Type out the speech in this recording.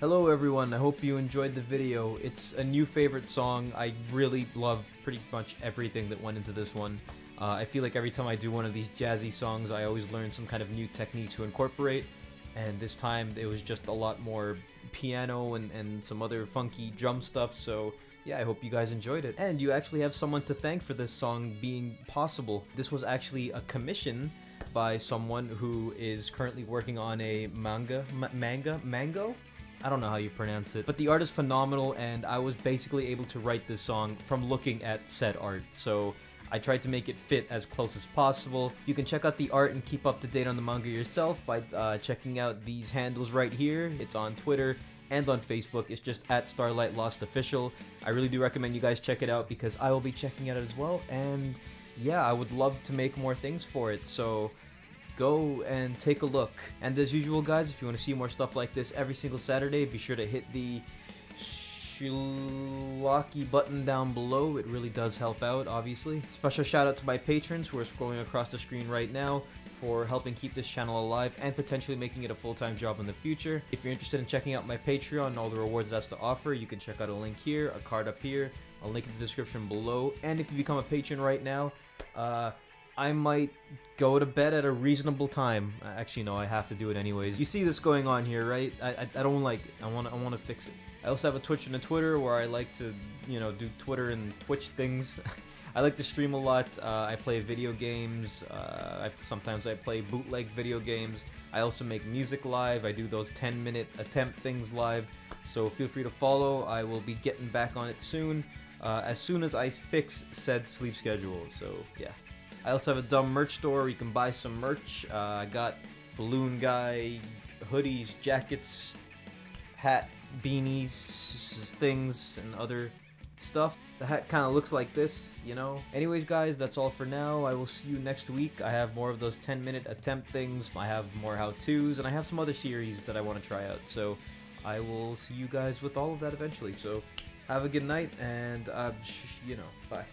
Hello everyone, I hope you enjoyed the video. It's a new favorite song. I really love pretty much everything that went into this one. I feel like every time I do one of these jazzy songs, I always learn some kind of new technique to incorporate, and this time it was just a lot more piano and some other funky drum stuff, so yeah, I hope you guys enjoyed it. And you actually have someone to thank for this song being possible. This was actually a commission by someone who is currently working on a manga? I don't know how you pronounce it, but the art is phenomenal, and I was basically able to write this song from looking at said art, so I tried to make it fit as close as possible. You can check out the art and keep up to date on the manga yourself by checking out these handles right here. It's on Twitter and on Facebook. It's just at Starlight Lost Official. I really do recommend you guys check it out because I will be checking it out as well, and yeah, I would love to make more things for it, so go and take a look. And as usual, guys, if you want to see more stuff like this every single Saturday, be sure to hit the lucky button down below. It really does help out, obviously. Special shout out to my patrons who are scrolling across the screen right now for helping keep this channel alive and potentially making it a full-time job in the future. If you're interested in checking out my Patreon and all the rewards it has to offer, you can check out a link here, a card up here, a link in the description below. And if you become a patron right now, I might go to bed at a reasonable time. Actually, no, I have to do it anyways. You see this going on here, right? I don't like it. I want to fix it. I also have a Twitch and a Twitter where I like to, you know, do Twitter and Twitch things. I like to stream a lot. I play video games. Sometimes I play bootleg video games. I also make music live. I do those 10-minute attempt things live. So feel free to follow. I will be getting back on it soon as I fix said sleep schedule. So yeah. I also have a dumb merch store where you can buy some merch. I got balloon guy hoodies, jackets, hat, beanies, things, and other stuff. The hat kind of looks like this, you know? Anyways, guys, that's all for now. I will see you next week. I have more of those 10-minute attempt things. I have more how-tos, and I have some other series that I want to try out. So I will see you guys with all of that eventually. So have a good night, and, you know, bye.